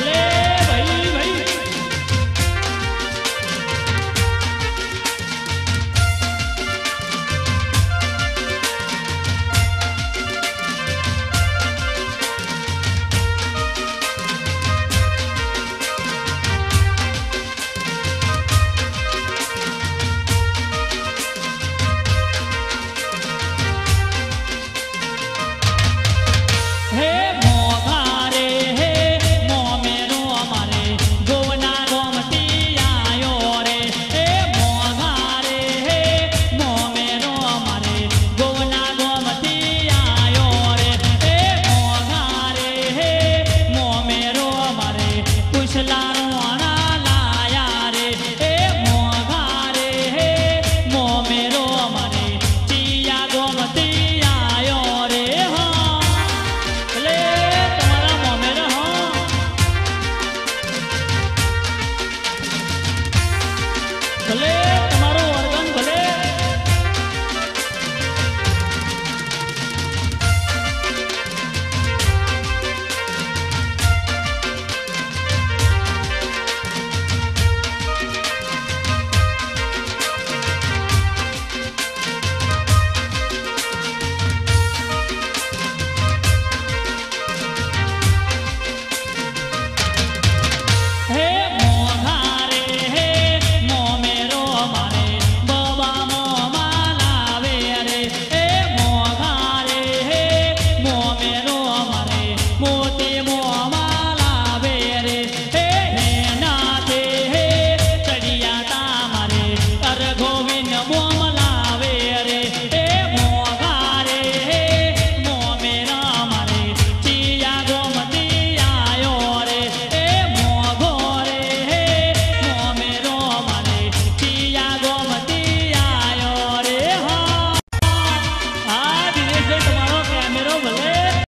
भले।